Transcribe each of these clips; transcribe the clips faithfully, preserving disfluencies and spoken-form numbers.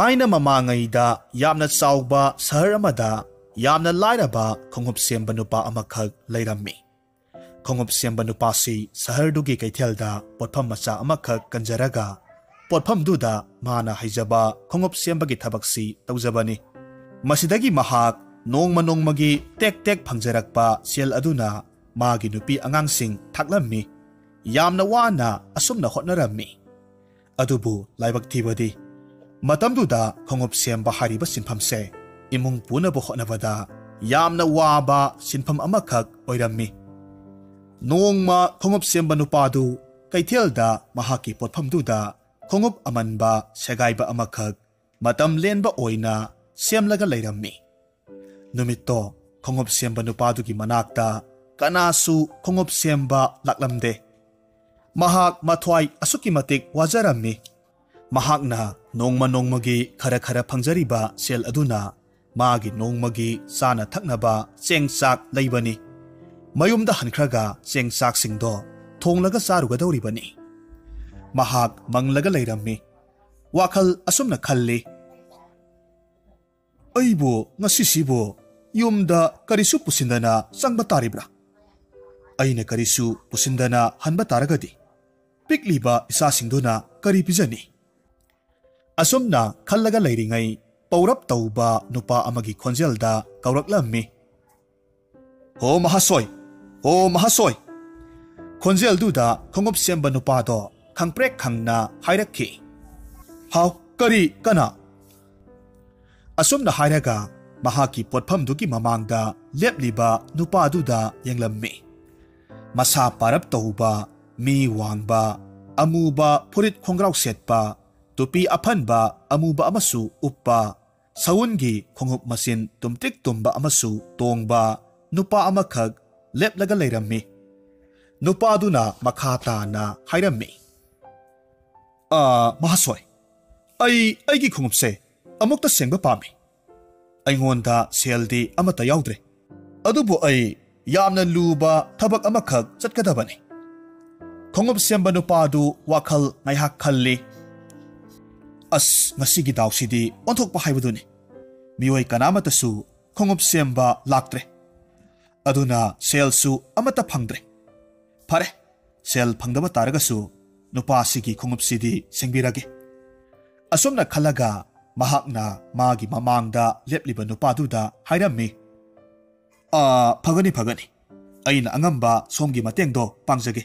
Thayna mamangay da yamna saugba sahar amada yamna lairaba kongup semba nupa amakhag lairami. Kongup semba nupa si sahar dugi kaithel da potpham macha amakhag kanjaraga potpham du da mana haijaba kongup semba gi thabak si taujabani. Masidagi mahak nongma nongmagi tek tek phangjarakpa sel aduna magi nupi angangsing thaklammi. Yamna wana asumna hotnarammi. Adubu laibak thibadi. Matamduda khongop semba hariba sinpham se imung puna bo khonavada yamna waba sinpham amakhak oirammi. Nongma khongop semba nupadu kaithelda mahaki potphamduda khongop amanba segaiba amakhak matam lenba oina semlaga leirammi. Numitto khongop semba nupadu gi manakta kanasu khongop semba laklamde. Mahak mathwai asuki matik wajarammi. Mahak na nongma nongmagi khara khara phangjariba sel aduna magi nongmagi sana thaknaba chengsak laibani. Mayumda hankhraga chengsak singdo thonglaga saruga dauribani. Mahak manglaga lairammi. Wakhal asumna khalli. Aibu ngasisibu yumda karisu pusindana sangba taribra. Aina karisu pusindana hanba taragadi. Pikliba isa singdona kari pijani. Asumna khallaga leiringai paurap tauba nupa amagi khonjelda kauraklammi. Ho mahasoi, ho mahasoi. Khonjel duda khongop semba nupa do khangprek khangna hairakhi. Hau kari kana. Asumna hairaga mahaki potpham duki mamangda lepliba nupa duda yanglammi. Masa parap tauba mi wangba amuba purit khongrau setpa. Tupi apan ba amuba amasu uppa saungi khongup masin tumtik tumba amasu tongba nupa amakhag leplaga leirammi. Nupa aduna makhata na hairammi. Ah mahasoi, ai ai gi khongup se amukta sengba pami. Aingonda seldi amata yaudre. Adubu ai yamna luba thabak amakhag chatkadabani. Khongup semba nupa adu wakhal ngaihak khalli. As ngasigi daw sidi onthok pa haibaduni. Miway kanamatasu khongop semba laktre. Aduna sel su amata phangdre. Phare, sel phangdaba taragasu nupa sigi khongop sidi sengbirage. Asumna khalaga mahakna magi mamangda lepliba nupa duda hairammi. Ah phagani phagani. Aina angamba somgi matengdo pangjage.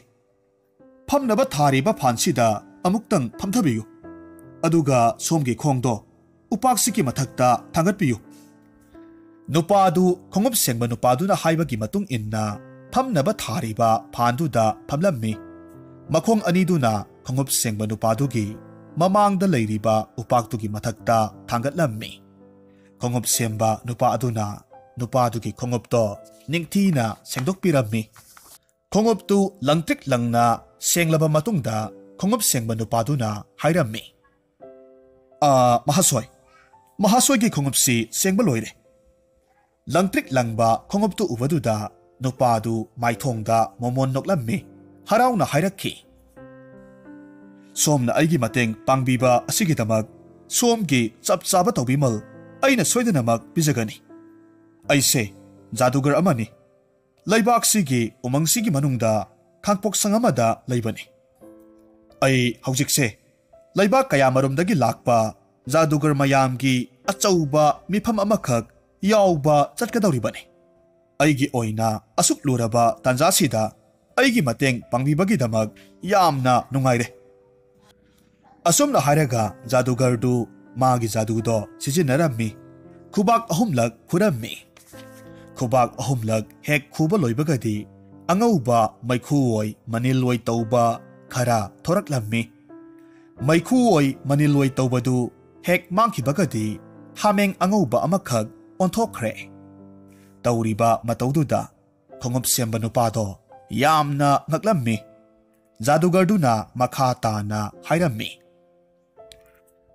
Phamnaba thariba phansida amuktang phamthabiyu. Aduga somgi khongdo upaksiki mathakta thangatpiyu. Nupadu khongop sengba nupaduna haibagi matung inna phamnaba thariba phanduda phamlammi. Makhong aniduna khongop sengba nupadugi mamangda leiriba upaktugi mathakta thangatlammi. Khongop semba nupaduna nupadugi khongopto ningthina sengdokpirammi. Khongoptu langtik langna senglaba matungda khongop sengba nupaduna hairammi. Ah, mahasoi. Mahasoi gi khongop si sengba loire. Langtrik langba khongop tu uvaduda nopadu maithongda momon noklammi harauna hairakhi. Somna aigi mateng pangbiba asigidamak somgi chapchaba tawbimal aina soidanamak bijagani. Aise jadugar amani. Laibak sigi umang sigi manungda khangpok sangamada laibani. Ai haujik se Laibak kaya marumdagi lakpa, jadugar mayamgi achauba mipham amakhak yauba chatkadauribani. Aigi oina asuk luraba tanjasida aigi mateng pangbibagi damak yamna nungaire. Asumna hairaga jadugar du magi jadudo sijinnarami khubak ahumlak khurammi. Khubak ahumlak hek khuba loibagadi angauba maikhuoi maniloi tauba khara thoraklammi. Maikhuoi maniloi tawbadu hek mangkhibagadi hameng angauba amakhag onthokre. Tauriba matawduda khongop semba nupado yamna ngaklammi. Jadugarduna makhata na hairammi.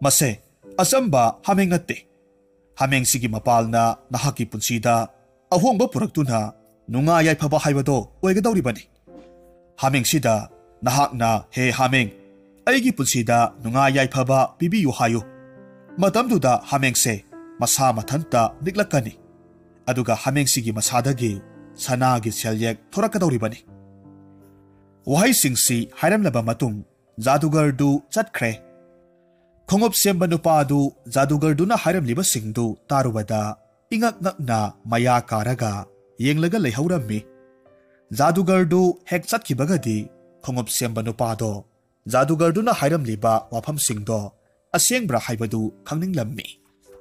Mase asamba hameng atte. Hameng sigi mapalna nahaki punsida ahongba puraktuna nunga yaiphaba haibado oigadauribani. Hameng sida nahakna he hameng. Aigi punsida nunga yaiphaba bibiyu hayu Matamduda hamengse masa mathanta niklakani. Aduga hamengsigi masadagi sanagi selyek thorakadoribani. Wahai singsi hairamlaba matung jadugardu chatkre. Khongop semba nupadu jadugarduna hairamliba singdu tarubada ingak ngakna maya karaga yenglaga lehaurammi. Jadugardu hek chatkibagadi khongop semba nupado jadugarduna hairamliba wafam singdo asengbra haibadu khangninglammi.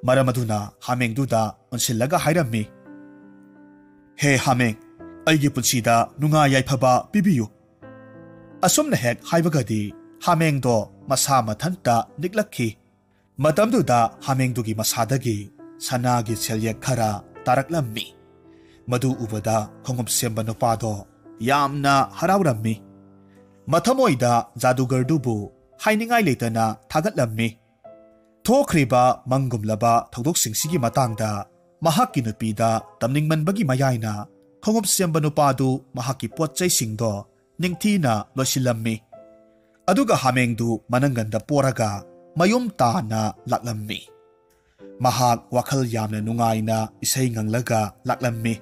Maramaduna hamengduda unsillaga hairammi. He hameng aigi punsida nunga yaifaba bibiyu. Asumna hek haibagadi hamengdo masa mathanta niklakhi. Matamduda hamengdugi masadagi sanagi selyek khara taraklammi. Madu ubada khongop semba nupado yamna haraurammi. Mathamoida jadugardubu hainingai leitana thagatlammi. Thokhriba mangumlaba thodoksingi matangda mahakki nupida tamningmanbagi mayaina khongop semba nupadu mahakki potchei singdo ningthina loisillammi. Aduga hamengdu mananganda poraga mayum tana laklammi. Mahak wakhal yamna nungaina isei nganglaga laklammi.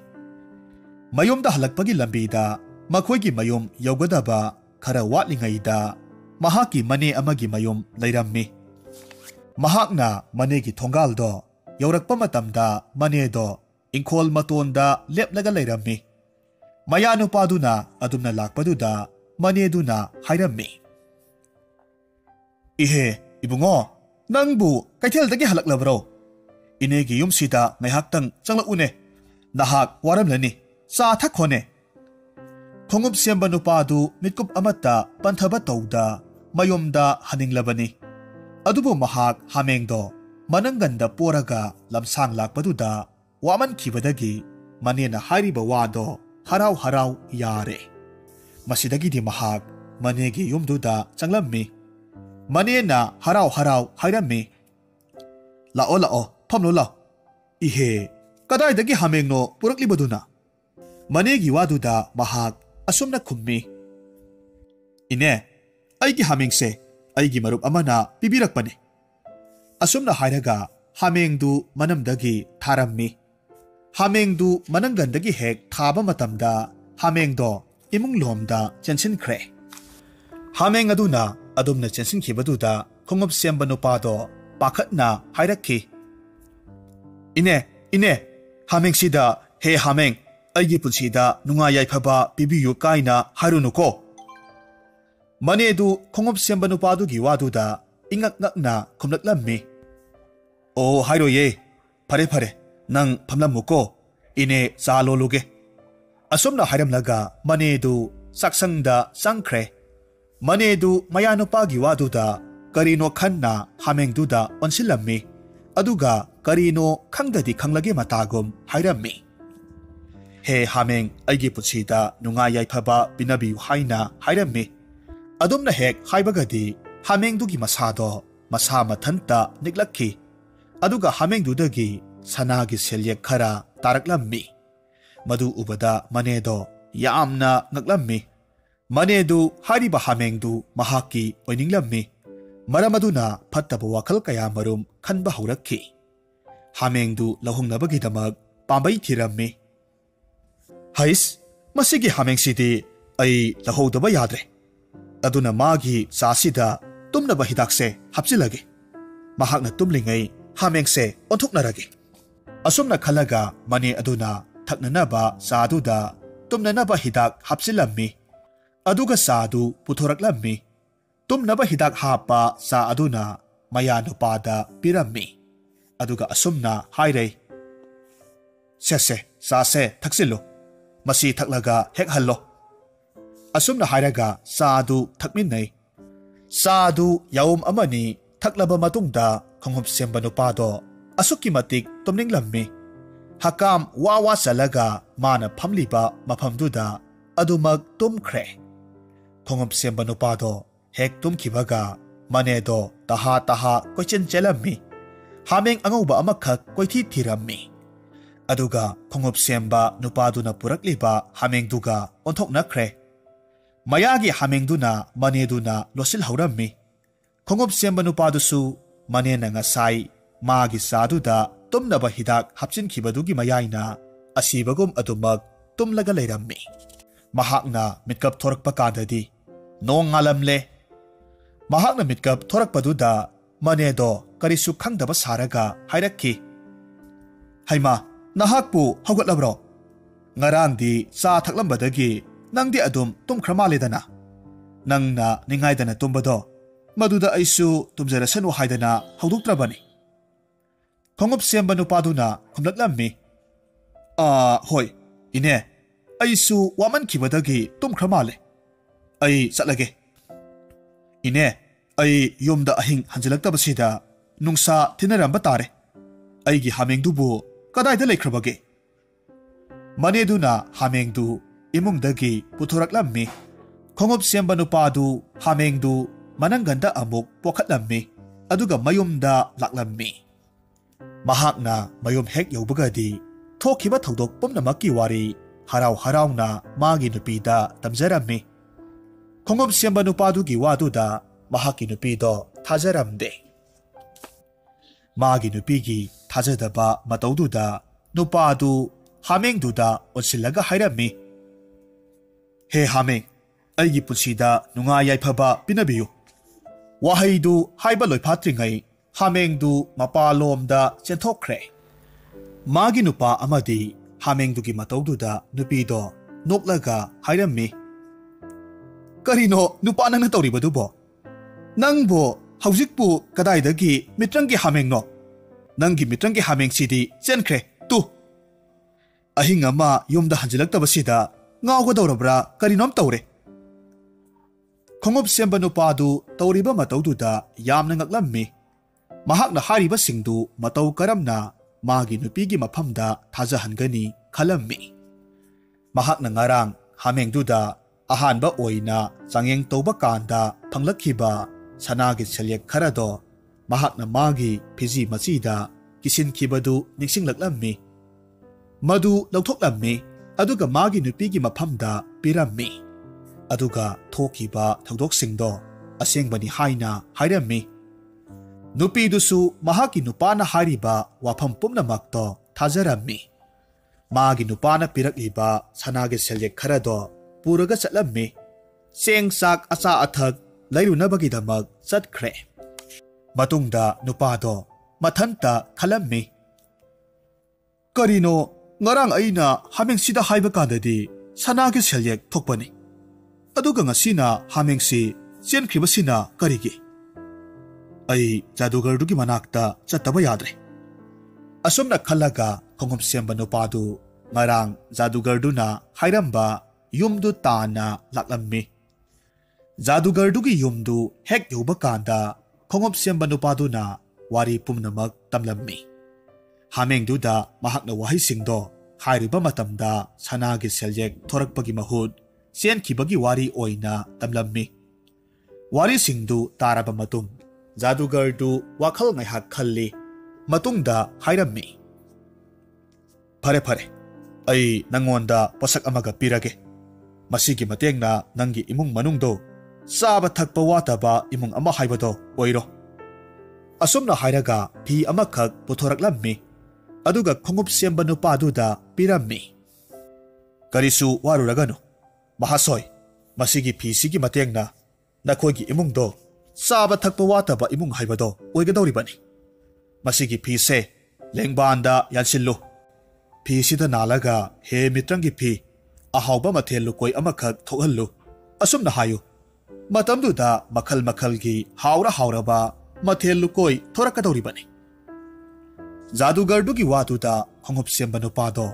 Mayumda halakpagi lambida makhoigi mayum yaugadaba khara watlingaida mahakki mane amagi mayum leirammi. Mahakna manegi thongaldo yaurakpa matamda manedo inkhol matonda leplaga leirammi. Maya nupaduna adumna lakpaduda maneduna hairammi. Ihe ibungo nangbu kaitheltagi halaklabro. Inegi yumsida ngaihaktang changlaune nahak waramlani sa thakhone. Khongop semba nupadu mitkup amata panthaba tawda mayomda haninglabani. Adubu mahak hamengdo mananganda poraga lamsang lakpaduda waman kibadagi manena hariba wado harau harau yare. Masidagi di mahak manegi yumduda changlammi. Manena harau harau hairammi. Lao lao phamlo lao. Ihe kadaidagi hamengno puraklibaduna. Manegi waduda mahak asumna khummi. Ine aigi hamengse aigi marup amana bibirakpani. Asumna hairaga hamengdu manamdagi tharammi. Hamengdu manangandagi hek thaba matamda hamengdo imunglomda chensinkre. Hameng aduna adumna chensinkibaduda khongop semba nupado pakhatna hairakhi. Ine ine hamengsida he hameng aigi punsida nunga yaifaba bibiyu kaina hairunuko. Manedu khongop semba nupadugi waduda ingakngakna khumlaklammi. O hairoye phare phare nang phamlammuko ine zaloluge. Asumna hairamlaga manedu saksangda sangkhre. Manedu mayanupagi waduda karino khanna hamengduda onsillammi. Aduga karino khangdadi khanglage matagum hairammi. He hameng aigi punsida nunga yaifaba binabiyu haina hairammi. Adumna hek haibagadi hamengdugi masado masa mathanta niklakhi. Aduga hamengdudagi sanagi selyek khara taraklammi. Madu ubada manedo yamna ngaklammi. Manedu hariba hamengdu mahaki oininglammi. Maramaduna phattaba wakhal kayamarum khanba haurakhi. Hamengdu lahungnabagidamag pambai thirammi. Hais masigi hamengsidi ai lahodaba yadre. Aduna magi sasida tumnaba hidakse hapsilage. Mahakna tumlingay hamengse onthuknarage. Asumna khalaga mane aduna thaknanaba saduda tumnanaba hidak hapsilammi. Aduga sadu puthoraklammi. Tumnaba hidak hapa sa aduna mayanupada pirammi. Aduga asumna hairei. Sese sase thaksilo. Masi thaklaga hek hallo. Asumna hairaga saadu thakminnai. Saadu yaum amani thaklaba matungda khongop semba nupado asukki matik tumninglammi. Hakam wawa salaga mana phamliba maphamduda adumak tumkhre. Khongop semba nupado hek tumkibaga manedo taha taha koichen chelammi. Hameng angauba amakhak koithi thirammi. Aduga khongop semba nupaduna purakliba hamengduga onthoknakhre. Mayagi hamengduna maneduna losil haurammi. Khongop semba nupadusu manena ngasai 마기 사두다 똠나바 히닥 합진 기바두기 마야이나 아시바곰 아두막 똠라가 레람미 마학나 밑갑 토락바 까다디 농알람레 마학나 밑갑 토락바두다 마네도 까리수 캉다바 사라가 하이라키 하이마 나학부 하고라브로 ngaran디 사 탁람바다기 낭디 아둠 똠크라말레다나 낭나 닝하이다나 똠바도 마두다 아이수 똠자라선우 하이다나 하우둑트라바니 Kongop siyamba nupadu na kumlatlami. Ah, hoy, ine, ay su waman kibadagi tumkramale. Ay satlagi. Ine, ay yomda ahing hanjalagtabasida nung sa tinarambatare. Ay gi hamengdubu kaday dalay krabagi. Manedu na hamengdu imungdagi putoraklami. Kongop siyamba nupadu hamengdu manangganda amok pokatlami. Aduga mayomda laklami. Mahakna mayom hek yaubagadi thokiba thodok pumnamaki wari harau harauna magi nupida tamjarammi khongom siamba nupadugi waduda mahaki nupido thajaramde magi nupigi thajadaba mataududa nupadu hamengduda onsilaga hairammi he hameng aigi punsida nunga yaiphaba pinabiyu wahaidu haiba loiphatringai Hamengdu mapalomda chentokre. Magi nupa amadi hamengdugi matawduda nupido noklaga hairammi. Karino nupa nang natawribadubo. Nangbo haujikbu kadaidagi mitrangi hamengno. Nanggi mitrangi hameng sidi chenkre tu. Ahingama yomda hanjilaktabasida ngawgadawrabra karinom tawre. Khongop semba nupadu tawriba matawduda yamna ngaklammi. Mahakna haribasingdu matau karamna magi nupigi mapamda thajahangani khalammi. Mahakna ngarang hamengduda ahanba oina changyeng tauba kanda phanglakiba sanagi chelyek kharado mahakna magi phiji machida kisinkibadu ningsinglaklami. Madu lauthoklammi aduga magi nupigi mapamda pirammi. Aduga thokiba thoddoksingdo asengbani haina hairammi. Nupidusu mahaki nupana hariba wapampumna makto thajarammi. Magi nupana pirakliba sanage selyek kharado puraga satlammi. Seng sak asa athak lairunabagidamag satkre. Matungda nupado mathanta khalammi. Karino ngarang aina hamengsida haiba kadadi sanage selyek thokpani. Aduga ngasina hamengsi senkribasina karigi. Ay jadugardugi manakta chattaba yadre. Asumna khalaga khongom siyamba nupadu ngarang jadugarduna hairamba yumdu tana laklammi. Jadugardugi yumdu hek yuba kanda khongom siyamba nupaduna wari pumnamak tamlammi. Hamengduda mahakna wahisingdo hairiba matamda sanagi selyek thorakpagi mahud senkibagi wari oina tamlammi. Wari singdu taraba matum Jadugardu wakhal ngaihak khalli matungda hairammi. Phare phare. Ai nangonda posak amaga pirage. Masigi matengna nangi imung manungdo saba thakpa wataba imung ama haibado oiro. Asumna hairaga phi amakhak puthoraklammi. Aduga khongup semba nupaduda pirammi. Karisu waruraganu. Mahasoi. Masigi phi sigi matengna nakhoigi imungdo Saba thakpa wataba imung haibado oigadawribani. Masigi phise lengbanda yalsillu. Phisida nalaga he mitrangi phi ahauba mathel lukoi amakhak thohallu. Asumna hayu. Matamduda makhal makhalgi haura hauraba mathel lukoi thorakadawribani. Jadugardugi watuda khongop semba nupado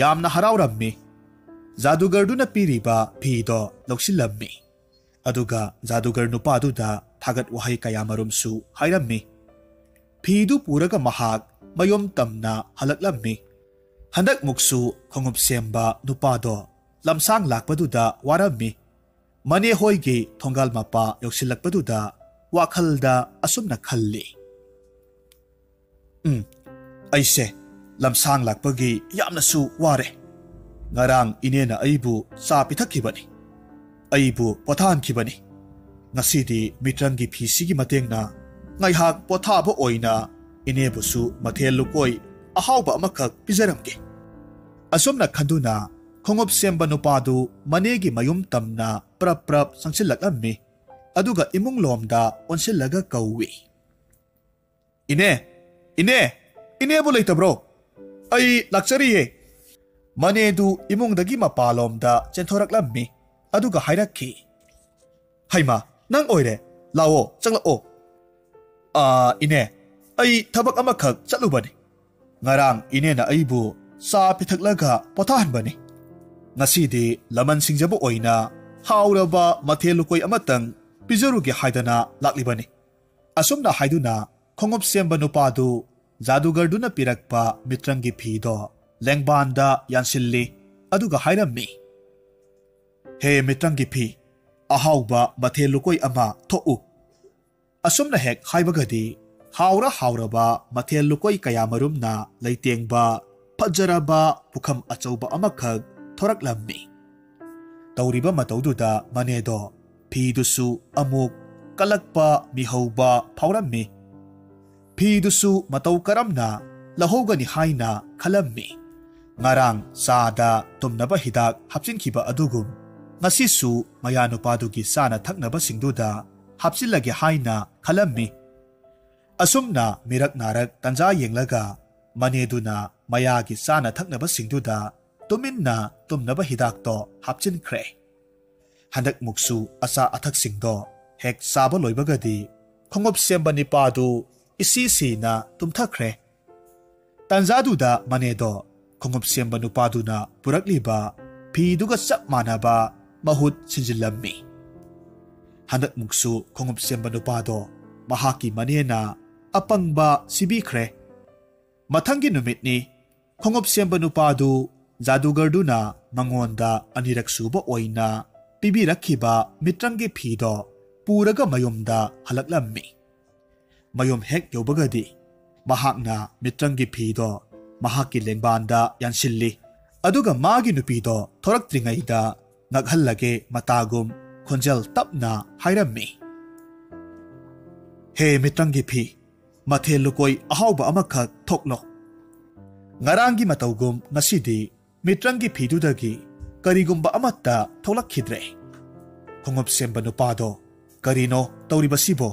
yamna harawrammi. Jadugarduna piriba phido loksillammi. Aduga jadugar nupaduda Thagat wahai kayamarumsu hairammi. Phidu puraga mahak mayom tamna halaklammi. Handak muksu khongop semba nupado lamsang lakpaduda warammi. Mane hoigi thongal mapa yoksilakpaduda wakhalda asumna khalli. Um, aise lamsang lakpagi yamnasu ware. Ngarang inena aibu sapithakibani. Aibu pothankibani. Ngasidi mitrangi phisi gi matengna ngaihak pothabo oina Inebusu mathelu koi ahauba amakak pizaramge. Asomna khanduna khongop semba nupadu manegi mayum tamna prap prap sangsilak ammi. Aduga imung lomda onsilaga kauwi. Ine, ine, inebu leita bro. Ay laksari ye. Manedu imung dagi mapalomda centhorak lammi. Aduga hairakki. Haima, nang oire, lao, changla o. Ah, ine, ay tabak amakak chatlubani. Ngarang ine na aibu sa pithaklaga potahan bani. Ngasidi laman singjabu oina hauraba mathelukoy amatang pizarugi haidana laklibani. Asumna haiduna khongop semba nupadu zadugarduna pirakpa mitrangi phido lengbanda yansilli aduga hairammi. He mitrangi phi ahauba mathellukoi ama thou. Asumna hek haibagadi haura hauraba mathellukoi kayamarumna leitengba phajaraba pukham achauba amakhag thoraklammi. Tauriba mataududa manedo phidusu amuk kalakpa mihauba phaurammi. Phidusu matau karamna lahogani haina khalammi. Ngarang sada tumnaba hidak hapsinkhiba adugum ngasisu mayanupadugi sana thaknaba singduda hapsilage haina khalammi. Asumna mirak narak tanja yenglaga maneduna mayagi sana thaknaba singduda tuminna tumnaba hidak to hapchin khre. Handak muksu asa athak singdo hek sabo loibagadi khongop semba nipadu isisi na tumthakre. Tanjaduda manedo khongop semba nupadu na purakliba phiduga sapmanaba mahut sinjilammi. Handak muksu khongop semba nupado mahaki manena apangba sibikre. Mathangi numitni khongop semba nupadu zadugarduna mangonda aniraksuba oina pibirakhiba mitrangi phido puraga mayumda halaklammi. Mayum hek yobagadi mahakna mitrangi phido mahaki lengbanda yansilli aduga magi nupido thoraktringaida naghallage matagum khonjal tapna hairammi. He mitrangi phi mathelukoi ahauba amakha thoklo. Ngarangi matawgum nasidi mitrangi phidudagi karigumba amatta tholakkhidre. Khongop semba nupado karino tauribasibo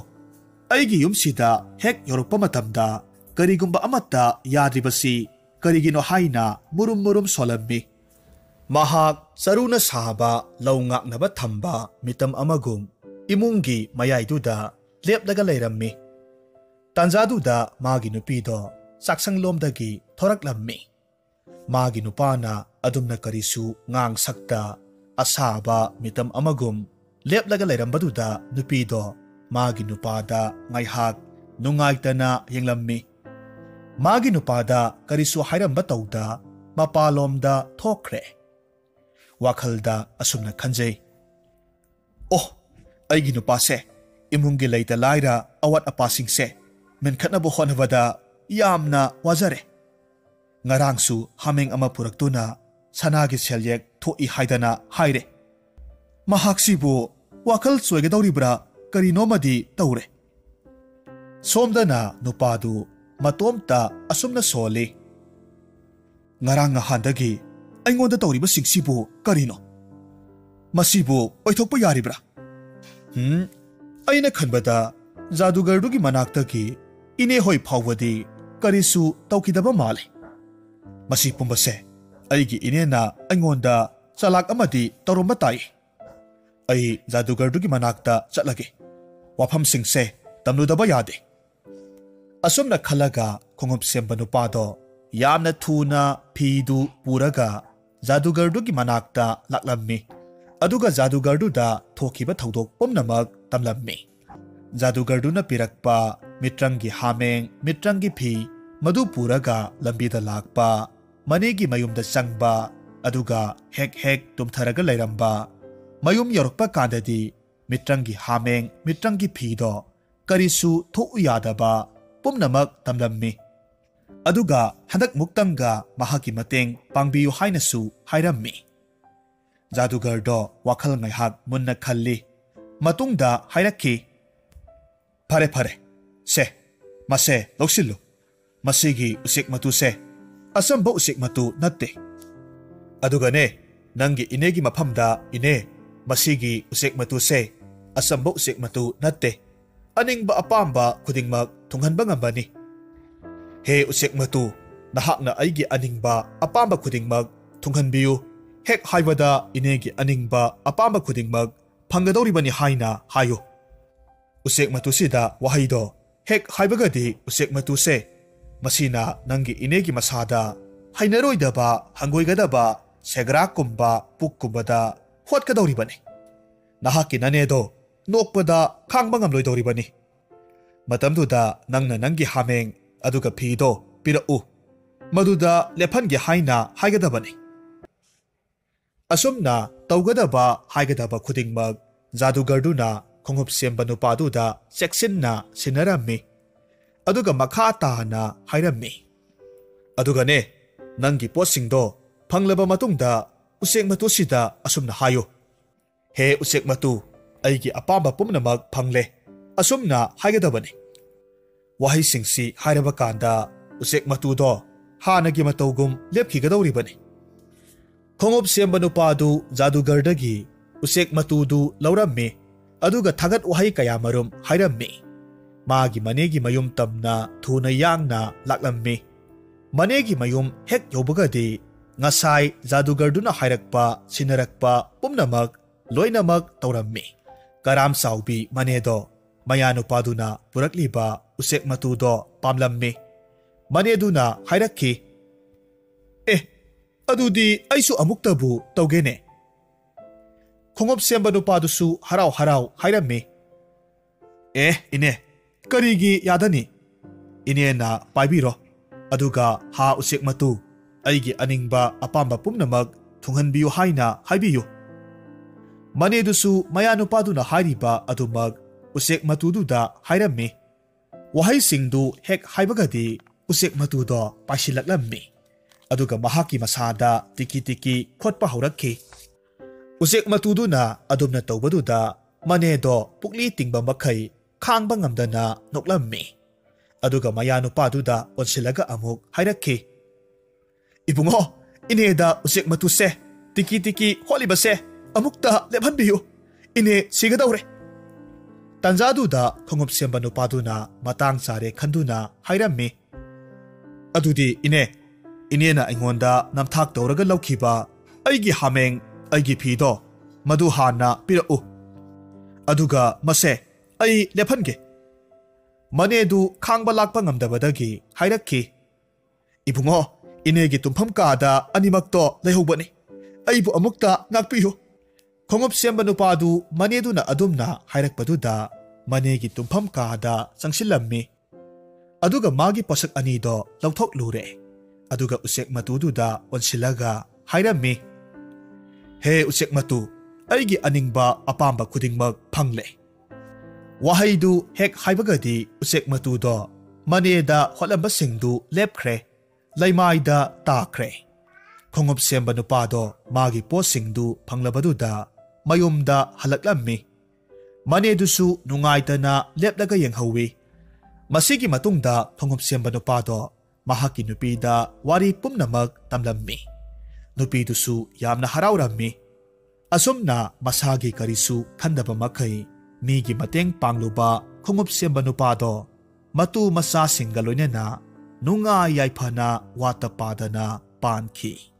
aigi yumsida hek yorupa matamda karigumba amatta yadribasi karigino haina murum murum solammi. Mahak saruna sahaba laungak naba thamba mitam amagum imungi mayaiduda lepdaga leirammi. Tanjaduda magi nupido saksanghlomdagi thoraklammi. Magi nupana adumna karisu ngang sakta asaba mitam amagum lepdaga leirambaduda nupido magi nupada ngaihak nungaitana yenglammi. Magi nupada karisu hairamba tauda mapalomda thokre. Wakhalda asumna khanjei. Oh, aigi nupase imungi leita laira awat apasing se menkhatna bohon wada yamna wazare. Ngarangsu hameng ama puraktuna sanagi selyek thoi haidana haire. Mahaksibu wakal suege dauribra karinomadi taure. Somdana nupadu matomta asumna soli. Ngaranga handagi aingonda tauriba singsibu karino. Masibu oithokpa yaribra. Hmm, aina khanbada zadugardugi manaktagi ine hoi phawadi karisu taukidaba male. Masipumbase aigi inena aingonda salak amadi taurumbatai. Ai zadugardugi manakta chatlagi. Wafam singse tamnudaba yade. Asumna khalaga khongop semba nupado yamna thuna phidu puraga zadugardugi manakta laklammi. Aduga zadugarduda thokiba thaudok pomnamak tamlammi. Zadugarduna pirakpa mitrangi hameng mitrangi phi madu puraga lambida lakpa manegi mayumda sangba aduga hek hek tumtharaga lairamba mayum yorokpa kadadi mitrangi hameng mitrangi phido karisu thouyadaba pumnamak tamlammi. Aduga handak muktanga mahaki mateng pangbiyu hainasu hairammi. Zadugardo wakhal ngaihak munna khalli matungda hairakhi. Pare pare se mase loksillu masigi usik matu se asamba usik matu natte. Adugane nangi inegi mapamda ine masigi usik matu se asamba usik matu natte. Aning ba apamba kuding mag tunghan ba ngamba ni? He usik matu nahak na aigi aning ba apamba kuding mag tunghan biyu. Hek haywada inegi aning ba apamba kuding mag pangadori ba ni haina hayo. Usik matu sida wahaydo. Hek haibagadi usik matu se. Masina nangi inegi masada. Hainaroida ba hangoigada ba segrakum ba pukkumbada huat kadori ba ni? Nahakin anedo. Nokpada kang bangam loy dori bani. Matamduda nang nanangi hameng aduga pido pira u. Maduda lepangi haina haigada bani. Asumna taugada ba haigada ba kuding mag zadugarduna kongup sembanupaduda seksin na sinarami. Aduga makata na hairami. Aduga ne nangi posing do panglaba matungda usik matu sida asumna hayo. He usik matu aigi apamba pumnamag pangle asumna haigadabani. Wahi singsi hairabakanda usik matudo hanagi matogum lepki gadawri bani. Kongob sembanupadu zadugardagi usik matudu laurammi aduga thagat wahi kayamarum hairammi. Magi manegi mayum tamna thuna yangna laklammi. Manegi mayum hek yobugadi ngasai zadugarduna hairakpa sinarakpa pumnamag loinamag taurammi. Karam saubi manedo mayano paduna purakliba usik matudo pamlamme maneduna hairakki. Eh adudi aisu amuktabu taugene. Khongop sembanu padusu harau harau hairamme. Eh ine karigi yadani ine na paibiro aduga ha usik matu aigi aningba apamba pumnamag thunghanbiyu haina haibiyu. Manedusu mayanupaduna hairiba adumag usik matududa hairamme. Wahai singdu hek haibagadi usik matudo paisilaklamme. Aduga mahaki masada tiki-tiki khotpa haurakki. Usik matuduna adumna taubaduda manedo pukli tingba makai khangba ngamdana noklamme. Aduga mayanupaduda onsilaga amuk hairakki. Ibungo ineda usik matuse tiki-tiki holibase. Amukta lepan biyo. Ine sigadaw re. Tanzadu da kongup sembanupadu na matang sare kandu na hairamme. Adudi ine. Ine na ingonda namthak dauraga laukiba. Aigi hameng, aigi pido. Maduhana pira u. Aduga mase. Ay lepan ge. Manedu kangba lakpa ngamdabadagi hairakki. Ibungo inegi tumpamkada animakto lehubani. Aibu amukta ngakpiyo. Kongup sembanupadu maneduna adumna hairakpaduda manegi tumpamkada sangsilammi. Aduga magi pasak anido lautoklure. Aduga usik matududa onsilaga hairammi. He usik matu aigi aningba apamba kudingmag pangle. Wahaidu hek haibagadi usik matudo maneda holambasingdu lepkre laimaida takre. Kongup sembanupado magi posingdu panglabaduda mayumda halaklammi. Manedusu nungaitana leplaga yang hawi. Masigi matungda kongup sembanupado mahaki nupida wari pumnamag tamlammi. Nupidusu yamna harawrammi. Asumna masagi karisu kandaba makai migi mateng pangluba kongup sembanupado matu masasingaloyna na nungayaipana watapadana panki.